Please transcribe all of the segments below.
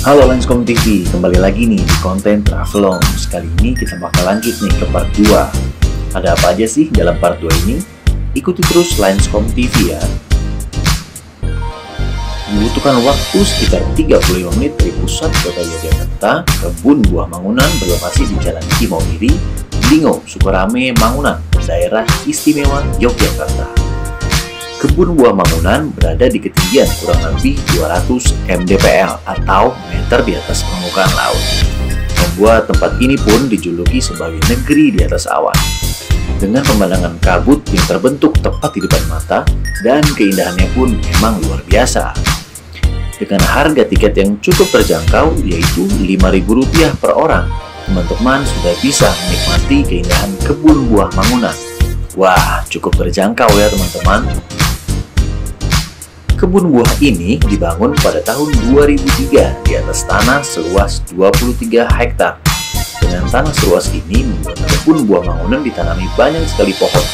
Halo Linescom TV, kembali lagi nih di konten Travelounge. Kali ini kita bakal lanjut nih ke part 2. Ada apa aja sih dalam part 2 ini? Ikuti terus Linescom TV ya. Membutuhkan waktu sekitar 35 menit dari pusat kota Yogyakarta. Kebun buah mangunan berlokasi di Jalan Imogiri, Dlingo, Sukarame, Mangunan, Daerah Istimewa Yogyakarta. Kebun buah mangunan berada di ketinggian kurang lebih 200 mdpl atau meter di atas permukaan laut. Membuat tempat ini pun dijuluki sebagai negeri di atas awan. Dengan pemandangan kabut yang terbentuk tepat di depan mata dan keindahannya pun memang luar biasa. Dengan harga tiket yang cukup terjangkau yaitu Rp5.000 per orang, teman-teman sudah bisa menikmati keindahan kebun buah mangunan. Wah, cukup terjangkau ya teman-teman. Kebun buah ini dibangun pada tahun 2003 di atas tanah seluas 23 hektar. Dengan tanah seluas ini, membuat kebun buah mangunan ditanami banyak sekali pohon.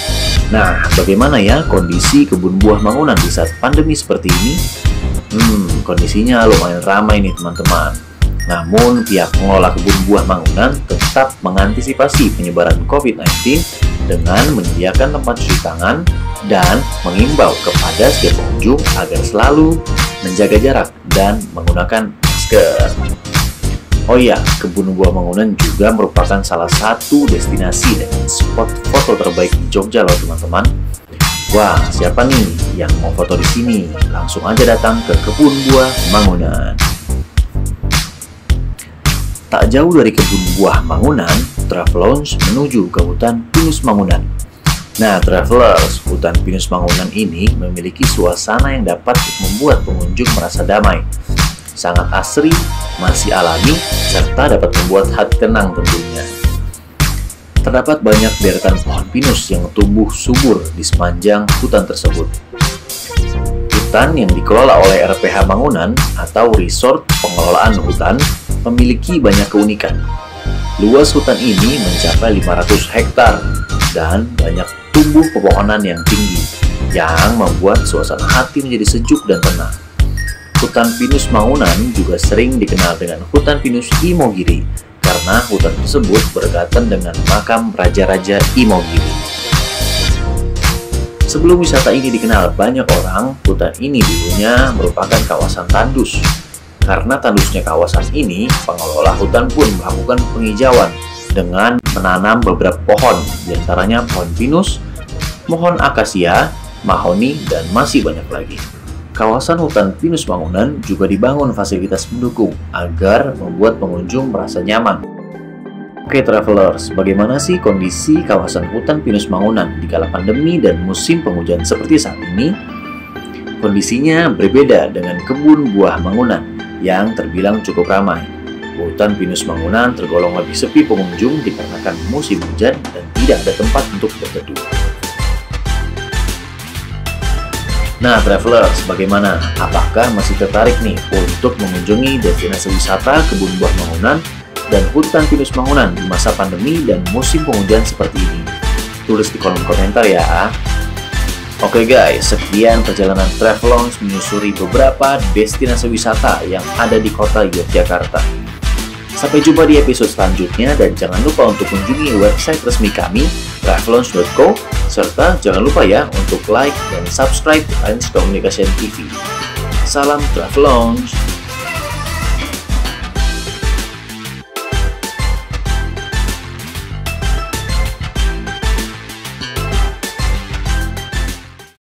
Nah, bagaimana ya kondisi kebun buah mangunan di saat pandemi seperti ini? Kondisinya lumayan ramai nih teman-teman. Namun, pihak pengelola kebun buah mangunan tetap mengantisipasi penyebaran COVID-19 dengan menyediakan tempat cuci tangan dan mengimbau kepada setiap pengunjung agar selalu menjaga jarak dan menggunakan masker. Oh iya, kebun buah mangunan juga merupakan salah satu destinasi dengan spot foto terbaik di Jogja loh teman-teman. Wah, siapa nih yang mau foto di sini? Langsung aja datang ke kebun buah mangunan. Tak jauh dari kebun buah mangunan, Travelounge menuju ke hutan pinus mangunan. Nah, Travelers, hutan pinus mangunan ini memiliki suasana yang dapat membuat pengunjung merasa damai. Sangat asri, masih alami, serta dapat membuat hati tenang tentunya. Terdapat banyak deretan pohon pinus yang tumbuh subur di sepanjang hutan tersebut. Hutan yang dikelola oleh RPH Mangunan atau Resort Pengelolaan Hutan memiliki banyak keunikan. Luas hutan ini mencapai 500 hektar dan banyak tumbuh pepohonan yang tinggi yang membuat suasana hati menjadi sejuk dan tenang. Hutan pinus Mangunan juga sering dikenal dengan hutan pinus Imogiri karena hutan tersebut berdekatan dengan makam raja-raja Imogiri. Sebelum wisata ini dikenal banyak orang, hutan ini dulunya merupakan kawasan tandus. Karena tandusnya kawasan ini, pengelola hutan pun melakukan penghijauan dengan menanam beberapa pohon, diantaranya pohon pinus, pohon akasia, mahoni, dan masih banyak lagi. Kawasan hutan pinus mangunan juga dibangun fasilitas pendukung agar membuat pengunjung merasa nyaman. Oke Travelers, bagaimana sih kondisi kawasan hutan pinus mangunan di kala pandemi dan musim penghujan seperti saat ini? Kondisinya berbeda dengan kebun buah mangunan yang terbilang cukup ramai. Hutan pinus mangunan tergolong lebih sepi pengunjung dikarenakan musim hujan dan tidak ada tempat untuk berteduh. Nah Travelers, bagaimana? Apakah masih tertarik nih untuk mengunjungi destinasi wisata kebun buah mangunan dan hutan pinus mangunan di masa pandemi dan musim penghujan seperti ini? Tulis di kolom komentar ya. Oke guys, sekian perjalanan Travelounge menyusuri beberapa destinasi wisata yang ada di kota Yogyakarta. Sampai jumpa di episode selanjutnya dan jangan lupa untuk kunjungi website resmi kami travelounge.co serta jangan lupa ya untuk like dan subscribe Einstein Communication TV. Salam Travelounge!